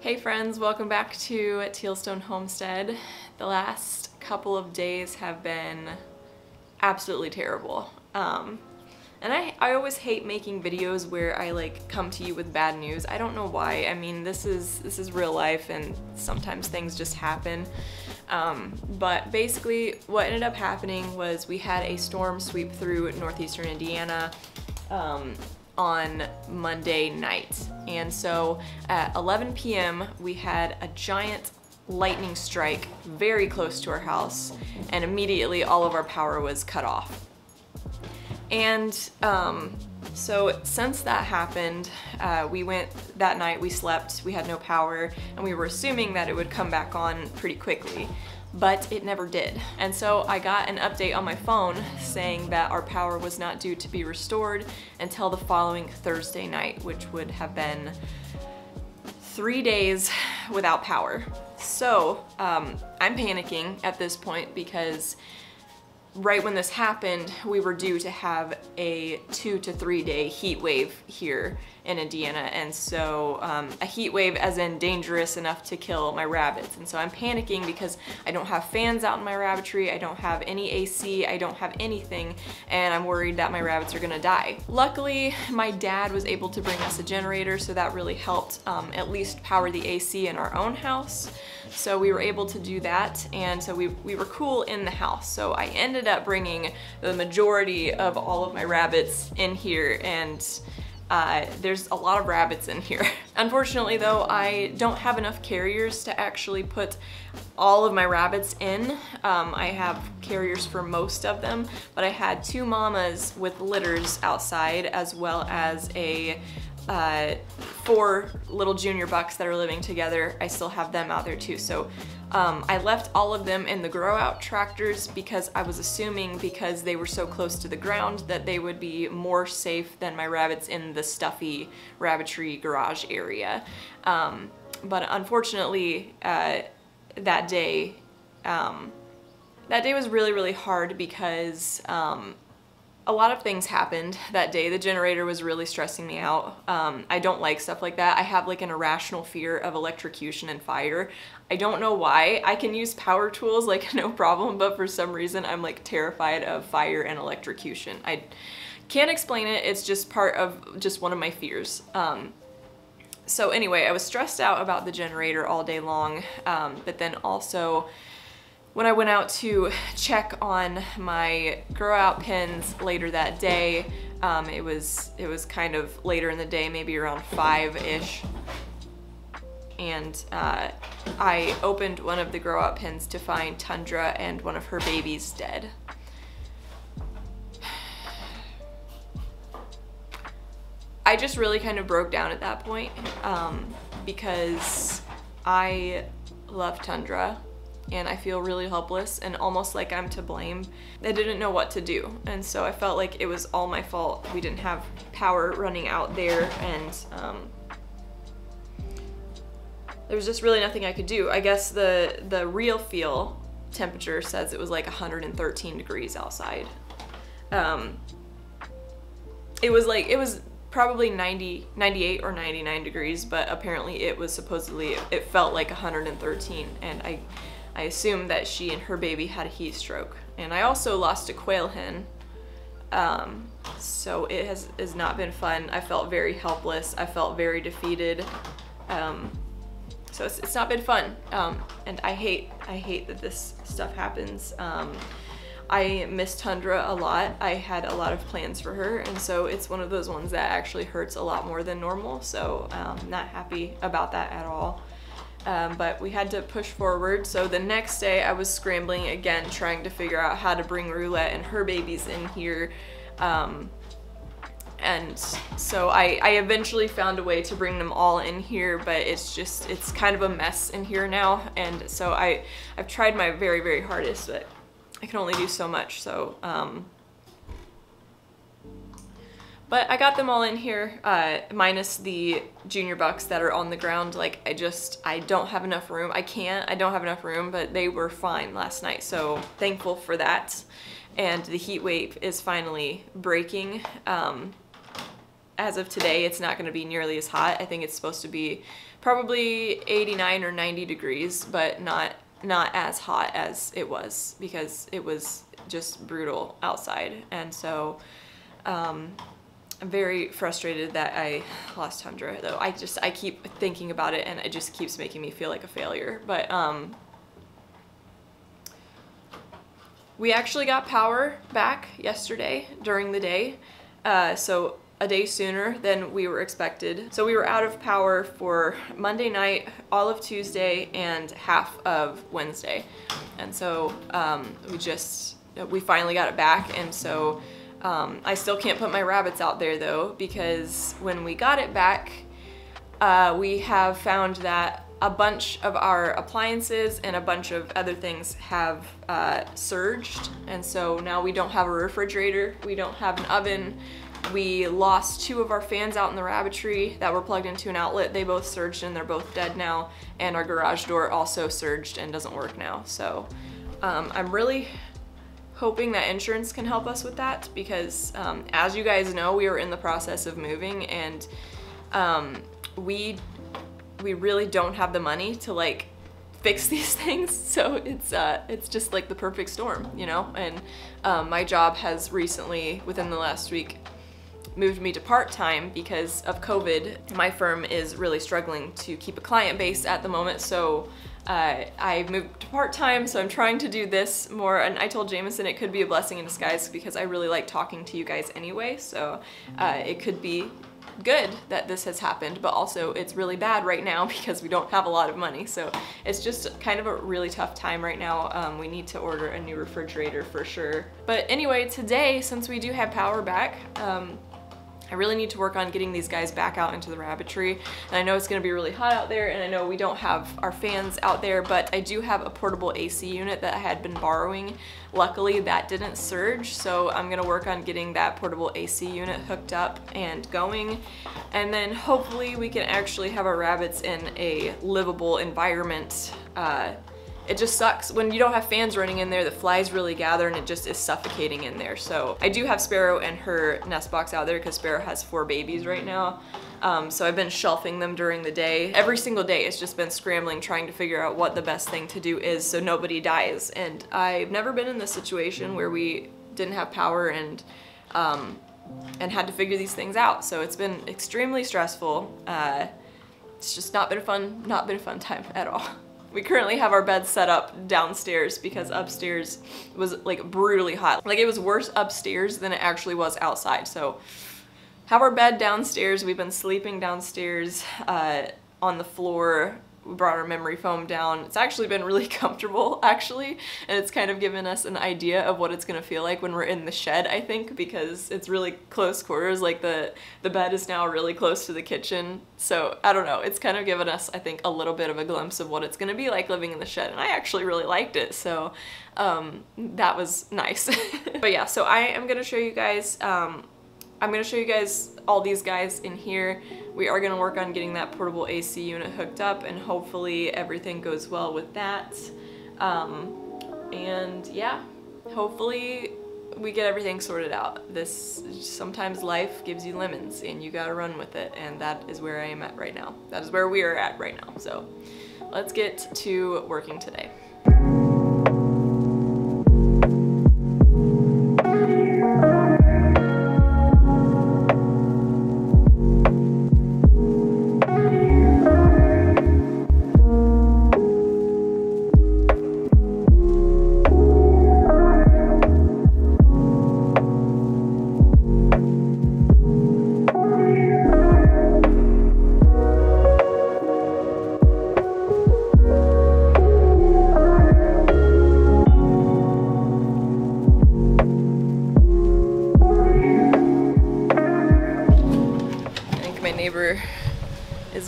Hey friends, welcome back to Tealstone Homestead. The last couple of days have been absolutely terrible. And I always hate making videos where I like come to you with bad news. I don't know why. I mean, this is real life and sometimes things just happen. But basically what ended up happening was we had a storm sweep through Northeastern Indiana on Monday night, and so at 11 p.m. we had a giant lightning strike very close to our house, and immediately all of our power was cut off. And so since that happened, we went that night, we slept, we had no power, and we were assuming that it would come back on pretty quickly, but it never did. And so I got an update on my phone saying that our power was not due to be restored until the following Thursday night, which would have been 3 days without power. So I'm panicking at this point because right when this happened, we were due to have a 2 to 3 day heat wave here in Indiana. And so a heat wave as in dangerous enough to kill my rabbits. And so I'm panicking because I don't have fans out in my rabbitry. I don't have any AC, I don't have anything. And I'm worried that my rabbits are gonna die. Luckily, my dad was able to bring us a generator. So that really helped at least power the AC in our own house. So we were able to do that. And so we were cool in the house. So I ended up bringing the majority of all of my rabbits in here, and there's a lot of rabbits in here. Unfortunately though, I don't have enough carriers to actually put all of my rabbits in. I have carriers for most of them, but I had two mamas with litters outside, as well as a four little junior bucks that are living together. I still have them out there too. So I left all of them in the grow out tractors because I was assuming because they were so close to the ground that they would be more safe than my rabbits in the stuffy rabbitry garage area. But unfortunately, that day was really, really hard because a lot of things happened that day. The generator was really stressing me out. I don't like stuff like that. I have like an irrational fear of electrocution and fire. I don't know why. I can use power tools like no problem, but for some reason I'm like terrified of fire and electrocution. I can't explain it. It's just part of just one of my fears. So anyway, I was stressed out about the generator all day long, but then also when I went out to check on my grow out pens later that day, it was kind of later in the day, maybe around 5-ish. And I opened one of the grow out pens to find Tundra and one of her babies dead. I just really kind of broke down at that point because I love Tundra. And I feel really helpless and almost like I'm to blame. I didn't know what to do, and so I felt like it was all my fault. We didn't have power running out there, and there was just really nothing I could do. I guess the real feel temperature says it was like 113 degrees outside. It was probably 90, 98 or 99 degrees, but apparently it was supposedly, it felt like 113, and I assumed that she and her baby had a heat stroke. And I also lost a quail hen, so it has not been fun. I felt very helpless. I felt very defeated. So it's not been fun, and I hate that this stuff happens. I miss Tundra a lot. I had a lot of plans for her, and so it's one of those ones that actually hurts a lot more than normal, so not happy about that at all. But we had to push forward. So the next day I was scrambling again, trying to figure out how to bring Roulette and her babies in here. And so I eventually found a way to bring them all in here, but it's kind of a mess in here now. And so I've tried my very, very hardest, but I can only do so much. So, but I got them all in here, minus the junior bucks that are on the ground. Like I don't have enough room. I don't have enough room, but they were fine last night. So thankful for that. And the heat wave is finally breaking. as of today, it's not going to be nearly as hot. I think it's supposed to be probably 89 or 90 degrees, but not as hot as it was, because it was just brutal outside. And so I'm very frustrated that I lost Tundra, though. I keep thinking about it, and it just keeps making me feel like a failure. But we actually got power back yesterday during the day, so a day sooner than we were expected. So we were out of power for Monday night, all of Tuesday, and half of Wednesday. And so we finally got it back. And so I still can't put my rabbits out there, though, because when we got it back, we have found that a bunch of our appliances and a bunch of other things have surged. And so now we don't have a refrigerator, we don't have an oven. We lost two of our fans out in the rabbitry that were plugged into an outlet. They both surged and they're both dead now. And our garage door also surged and doesn't work now. So I'm really hoping that insurance can help us with that, because as you guys know, we are in the process of moving, and we really don't have the money to like fix these things. So it's just like the perfect storm, you know? And my job has recently, within the last week, moved me to part-time because of COVID. My firm is really struggling to keep a client base at the moment, so I moved to part-time, so I'm trying to do this more. And I told Jameson it could be a blessing in disguise, because I really like talking to you guys anyway, so it could be good that this has happened, but also it's really bad right now because we don't have a lot of money. So it's just kind of a really tough time right now. We need to order a new refrigerator for sure. But anyway, today, since we do have power back, I really need to work on getting these guys back out into the rabbitry. And I know it's gonna be really hot out there, and I know we don't have our fans out there, but I do have a portable AC unit that I had been borrowing. Luckily, that didn't surge, so I'm gonna work on getting that portable AC unit hooked up and going. And then hopefully we can actually have our rabbits in a livable environment. It just sucks when you don't have fans running in there, the flies really gather, and it just is suffocating in there. So I do have Sparrow and her nest box out there because Sparrow has 4 babies right now. So I've been shelving them during the day. Every single day it's just been scrambling, trying to figure out what the best thing to do is so nobody dies. And I've never been in this situation where we didn't have power and had to figure these things out. So it's been extremely stressful. It's just not been a fun time at all. We currently have our bed set up downstairs because upstairs was like brutally hot. Like, it was worse upstairs than it actually was outside. So have our bed downstairs. We've been sleeping downstairs on the floor. We brought our memory foam down. It's actually been really comfortable, actually. And it's kind of given us an idea of what it's gonna feel like when we're in the shed, I think, because it's really close quarters. Like, the bed is now really close to the kitchen. So I don't know, it's kind of given us, I think, a little bit of a glimpse of what it's gonna be like living in the shed. And I actually really liked it, so that was nice. But yeah, so I am gonna show you guys I'm gonna show you guys all these guys in here. We are gonna work on getting that portable AC unit hooked up, and hopefully everything goes well with that. And yeah, hopefully we get everything sorted out. Sometimes life gives you lemons and you gotta run with it, and that is where I am at right now. That is where we are at right now. So let's get to working today.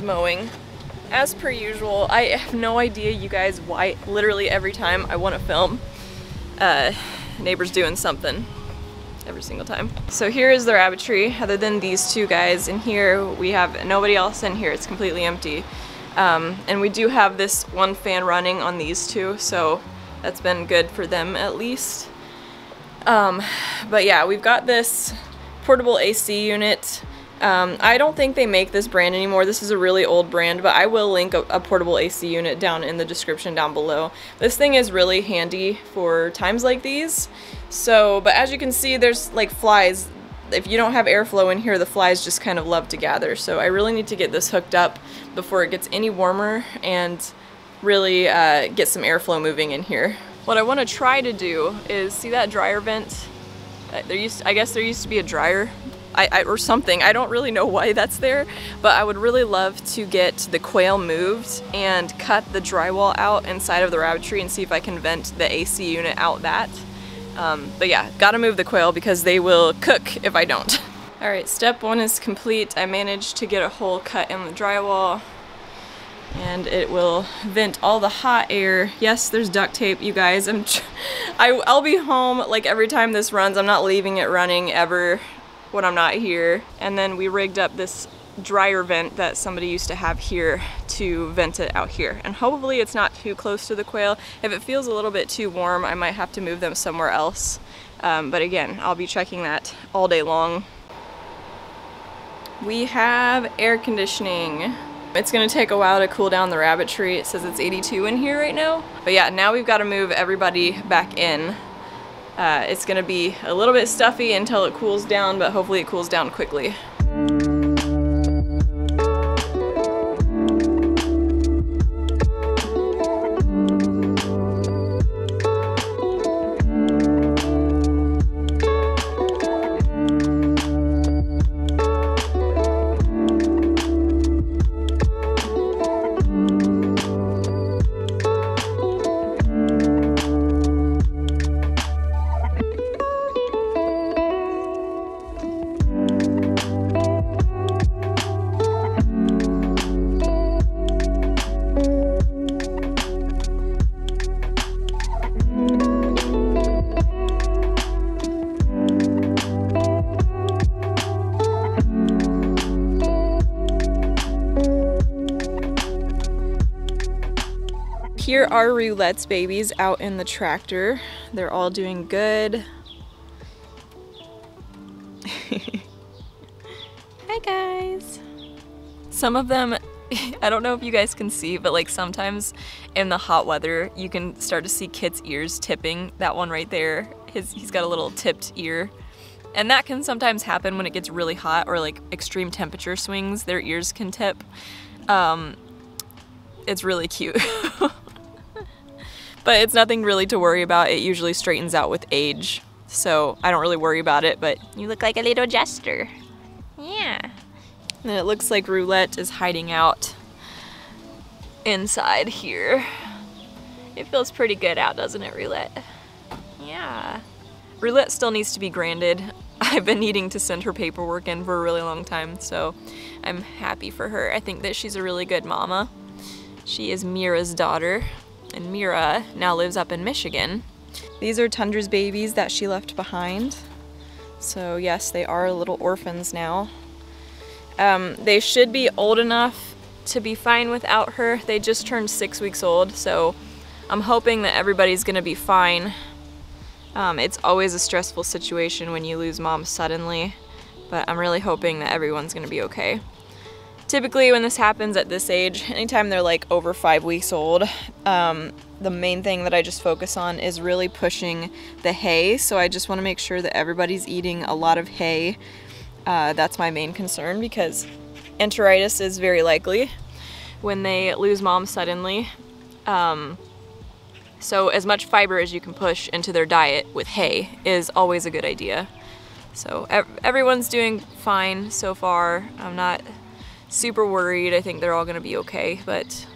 Mowing as per usual. I have no idea, you guys, why literally every time I want to film neighbor's doing something every single time. So here is the rabbitry. Other than these two guys in here, we have nobody else in here. It's completely empty, and we do have this one fan running on these two, so that's been good for them at least. But yeah, we've got this portable AC unit. I don't think they make this brand anymore. This is a really old brand, but I will link a portable AC unit down in the description down below. This thing is really handy for times like these. So, but as you can see, there's like flies. If you don't have airflow in here, the flies just kind of love to gather. So I really need to get this hooked up before it gets any warmer and really get some airflow moving in here. What I want to try to do is, see that dryer vent? I guess there used to be a dryer or something. I don't really know why that's there, but I would really love to get the quail moved and cut the drywall out inside of the rabbit tree and see if I can vent the AC unit out that. But yeah, gotta move the quail because they will cook if I don't. All right, step one is complete. I managed to get a hole cut in the drywall and it will vent all the hot air. Yes, there's duct tape, you guys. I'll be home like every time this runs. I'm not leaving it running ever when I'm not here. And then we rigged up this dryer vent that somebody used to have here to vent it out here, and hopefully it's not too close to the quail. If it feels a little bit too warm, I might have to move them somewhere else, but again, I'll be checking that all day long. We have air conditioning. It's gonna take a while to cool down the rabbit tree. It says it's 82 in here right now, but yeah, now we've got to move everybody back in. It's gonna be a little bit stuffy until it cools down, but hopefully it cools down quickly. Here are Roulette's babies out in the tractor. They're all doing good. Hi guys! Some of them, I don't know if you guys can see, but like sometimes in the hot weather you can start to see kids' ears tipping. That one right there, he's got a little tipped ear. And that can sometimes happen when it gets really hot or like extreme temperature swings, their ears can tip. It's really cute. But it's nothing really to worry about. It usually straightens out with age, so I don't really worry about it, but you look like a little jester. Yeah. And it looks like Roulette is hiding out inside here. It feels pretty good out, doesn't it, Roulette? Yeah. Roulette still needs to be granted. I've been needing to send her paperwork in for a really long time, so I'm happy for her. I think that she's a really good mama. She is Mira's daughter. And Mira now lives up in Michigan. These are Tundra's babies that she left behind. So yes, they are little orphans now. They should be old enough to be fine without her. They just turned 6 weeks old, so I'm hoping that everybody's gonna be fine. It's always a stressful situation when you lose mom suddenly, but I'm really hoping that everyone's gonna be okay. Typically when this happens at this age, anytime they're like over 5 weeks old, the main thing that I just focus on is really pushing the hay. So I just want to make sure that everybody's eating a lot of hay. That's my main concern because enteritis is very likely when they lose mom suddenly. So as much fiber as you can push into their diet with hay is always a good idea. So everyone's doing fine so far. I'm not super worried. I think they're all gonna be okay, but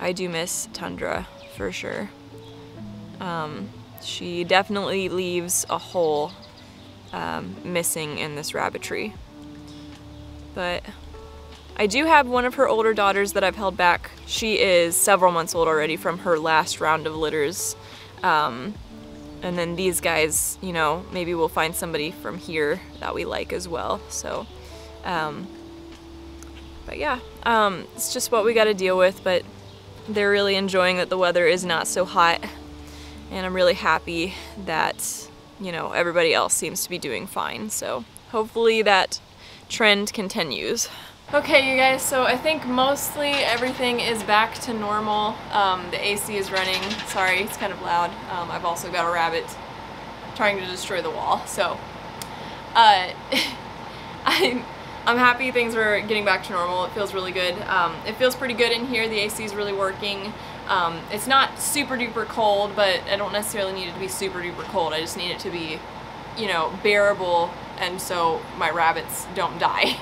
I do miss Tundra for sure. She definitely leaves a hole missing in this rabbit tree. But I do have one of her older daughters that I've held back. She is several months old already from her last round of litters. And then these guys, you know, maybe we'll find somebody from here that we like as well. So but yeah, it's just what we got to deal with, but they're really enjoying that the weather is not so hot, and I'm really happy that, you know, everybody else seems to be doing fine. So hopefully that trend continues. Okay, you guys, so I think mostly everything is back to normal. The AC is running. Sorry, it's kind of loud. I've also got a rabbit trying to destroy the wall, so I'm happy things were getting back to normal. It feels really good. It feels pretty good in here. The AC is really working. It's not super duper cold, but I don't necessarily need it to be super duper cold. I just need it to be, you know, bearable, and so my rabbits don't die.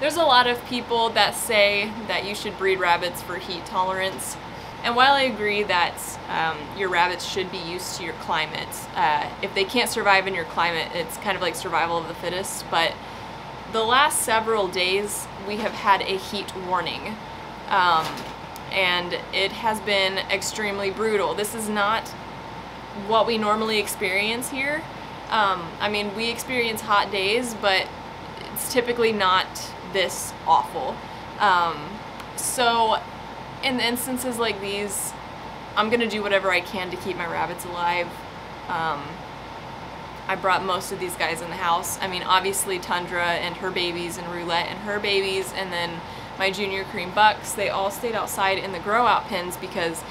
There's a lot of people that say that you should breed rabbits for heat tolerance. And while I agree that your rabbits should be used to your climate, if they can't survive in your climate, it's kind of like survival of the fittest, but the last several days we have had a heat warning, and it has been extremely brutal. This is not what we normally experience here. I mean, we experience hot days, but it's typically not this awful. So in instances like these, I'm gonna do whatever I can to keep my rabbits alive. I brought most of these guys in the house. I mean, obviously Tundra and her babies, and Roulette and her babies, and then my junior cream bucks, they all stayed outside in the grow out pens because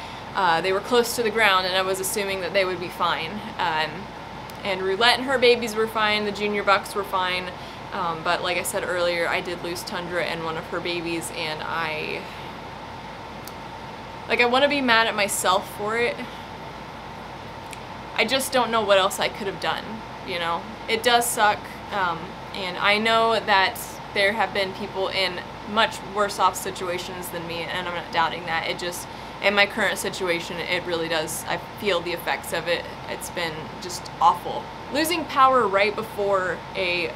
they were close to the ground and I was assuming that they would be fine. And Roulette and her babies were fine, the junior bucks were fine. But like I said earlier, I did lose Tundra and one of her babies, and I want to be mad at myself for it. I just don't know what else I could have done, you know? It does suck, and I know that there have been people in much worse off situations than me, and I'm not doubting that. It just, in my current situation, it really does, I feel the effects of it. It's been just awful. Losing power right before a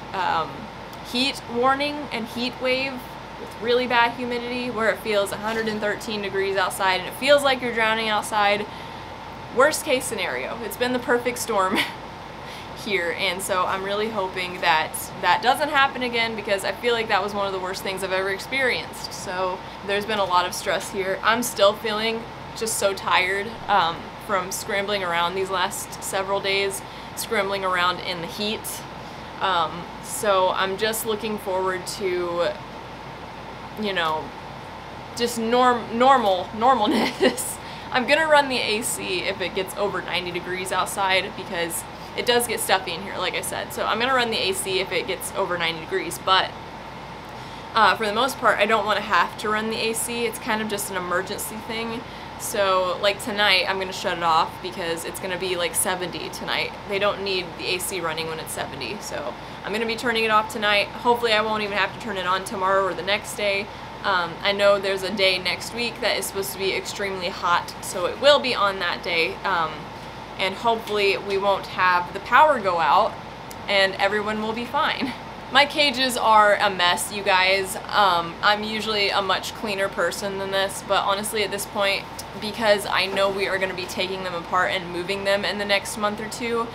heat warning and heat wave with really bad humidity, where it feels 113 degrees outside and it feels like you're drowning outside, worst case scenario. It's been the perfect storm here, and so I'm really hoping that that doesn't happen again, because I feel like that was one of the worst things I've ever experienced. So there's been a lot of stress here. I'm still feeling just so tired from scrambling around these last several days, scrambling around in the heat. So I'm just looking forward to, you know, just normalness. I'm gonna run the AC if it gets over 90 degrees outside, because it does get stuffy in here, like I said. So I'm gonna run the AC if it gets over 90 degrees, but for the most part, I don't wanna have to run the AC. It's kind of just an emergency thing. So like tonight, I'm gonna shut it off because it's gonna be like 70 tonight. They don't need the AC running when it's 70. So I'm gonna be turning it off tonight. Hopefully I won't even have to turn it on tomorrow or the next day. I know there's a day next week that is supposed to be extremely hot, so it will be on that day, and hopefully we won't have the power go out and everyone will be fine. My cages are a mess, you guys. I'm usually a much cleaner person than this, but honestly at this point, because I know we are going to be taking them apart and moving them in the next month or two,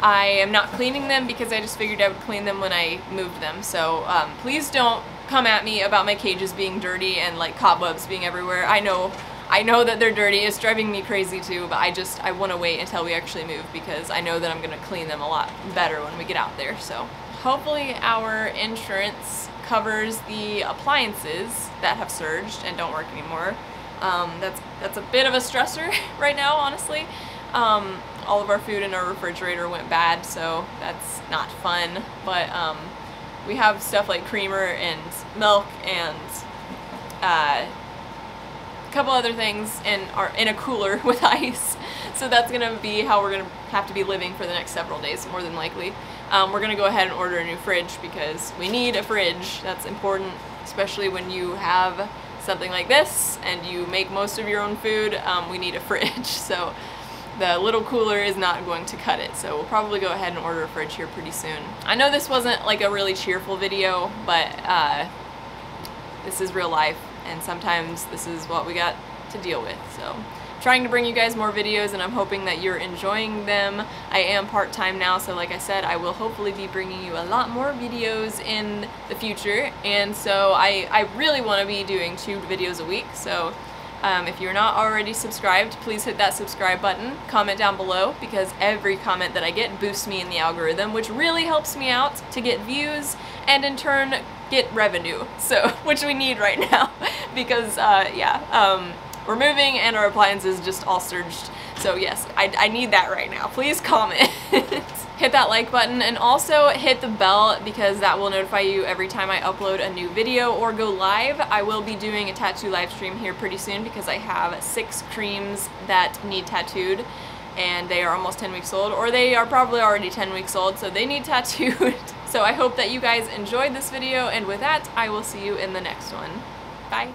I am not cleaning them because I just figured I would clean them when I moved them. So please don't come at me about my cages being dirty and like cobwebs being everywhere. I know that they're dirty. It's driving me crazy too, but I want to wait until we actually move, because I know that I'm going to clean them a lot better when we get out there. So hopefully our insurance covers the appliances that have surged and don't work anymore. That's a bit of a stressor right now, honestly. All of our food in our refrigerator went bad, so that's not fun, but we have stuff like creamer and milk and a couple other things in a cooler with ice, so that's gonna be how we're gonna have to be living for the next several days, more than likely. We're gonna go ahead and order a new fridge because we need a fridge. That's important, especially when you have something like this and you make most of your own food. We need a fridge, so the little cooler is not going to cut it, so we'll probably go ahead and order a fridge here pretty soon. I know this wasn't like a really cheerful video, but this is real life, and sometimes this is what we got to deal with. So I'm trying to bring you guys more videos, and I'm hoping that you're enjoying them. I am part-time now, so like I said, I will hopefully be bringing you a lot more videos in the future, and so I really want to be doing 2 videos a week. So if you're not already subscribed, please hit that subscribe button, comment down below, because every comment that I get boosts me in the algorithm, which really helps me out to get views and in turn get revenue, so, which we need right now, because we're moving and our appliances just all surged. So yes, I need that right now. Please comment. Hit that like button and also hit the bell, because that will notify you every time I upload a new video or go live. I will be doing a tattoo live stream here pretty soon because I have 6 creams that need tattooed and they are almost 10 weeks old, or they are probably already 10 weeks old, so they need tattooed. So I hope that you guys enjoyed this video, and with that, I will see you in the next one. Bye.